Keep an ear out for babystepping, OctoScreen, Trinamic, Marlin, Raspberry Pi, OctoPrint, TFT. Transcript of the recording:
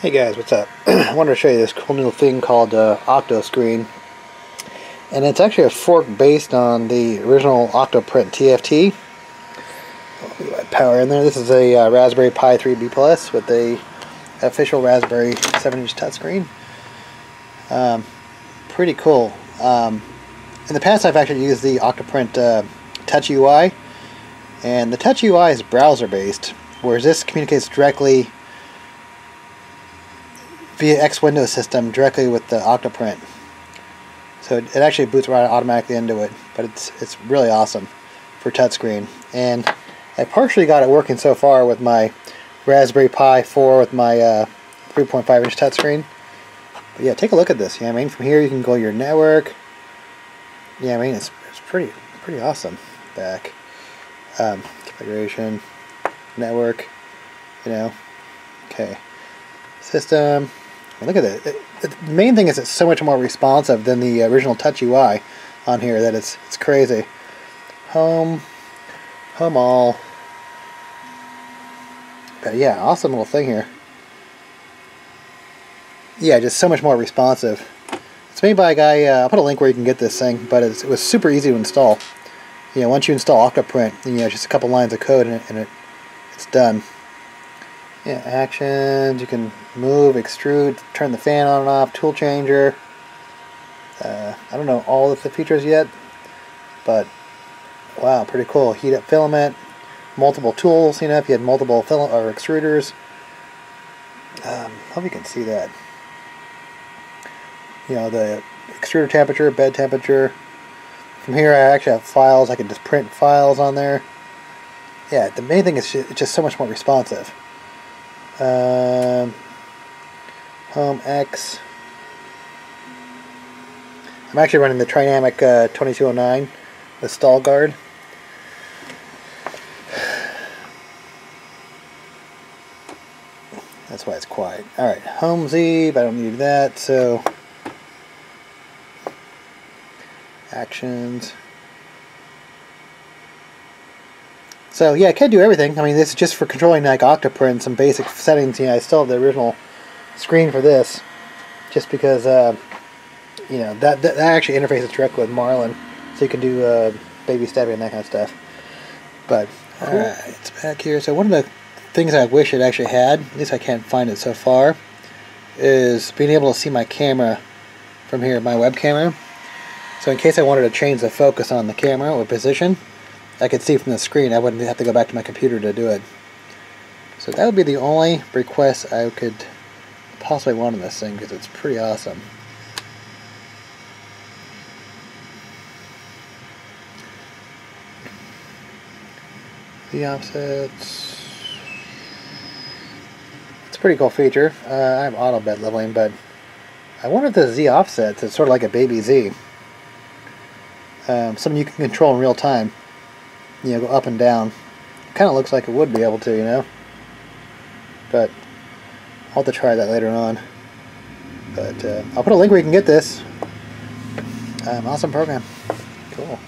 Hey guys, what's up? I wanted to show you this cool new thing called OctoScreen, and it's actually a fork based on the original OctoPrint TFT. Power in there. This is a Raspberry Pi 3B Plus with a official Raspberry 7-inch touchscreen. Pretty cool. In the past, I've actually used the OctoPrint Touch UI, and the Touch UI is browser based, whereas this communicates directly via X Windows system directly with the OctoPrint, so it actually boots right automatically into it. But it's really awesome for touchscreen, and I partially got it working so far with my Raspberry Pi 4 with my 3.5-inch touchscreen. But yeah, take a look at this. Yeah, you know what I mean, from here you can go to your network. Yeah, you know what I mean, it's pretty awesome. Back configuration, network, you know, okay, system. Look at it. The main thing is it's so much more responsive than the original Touch UI on here that it's crazy. Home all. But yeah, awesome little thing here. Yeah, just so much more responsive. It's made by a guy. I'll put a link where you can get this thing. But it was super easy to install. You know, once you install OctoPrint, you know, it's just a couple lines of code and it's done. Yeah, actions, you can move, extrude, turn the fan on and off, tool changer. I don't know all of the features yet, but wow, pretty cool. Heat up filament, multiple tools, you know, if you had multiple filament or extruders. Hope you can see that. You know, the extruder temperature, bed temperature. From here I actually have files, I can just print files on there. Yeah, the main thing is it's just so much more responsive. Home X. I'm actually running the Trinamic 2209 with stall guard. That's why it's quiet. Alright, Home Z, but I don't need that, so actions. So yeah, I can't do everything. I mean, this is just for controlling like OctoPrint, some basic settings. You know, I still have the original screen for this, just because you know that actually interfaces directly with Marlin, so you can do baby stepping and that kind of stuff. But cool. All right, it's back here. So one of the things I wish it actually had, at least I can't find it so far, is being able to see my camera from here, my web camera. So in case I wanted to change the focus on the camera or position, I could see from the screen. I wouldn't have to go back to my computer to do it. So that would be the only request I could possibly want in this thing, because it's pretty awesome. The offsets. It's a pretty cool feature. I have auto bed leveling, but I wanted the Z offsets. It's sort of like a baby Z. Something you can control in real time. You know, go up and down. Kind of looks like it would be able to, you know. But I'll have to try that later on. But I'll put a link where you can get this. Awesome program. Cool.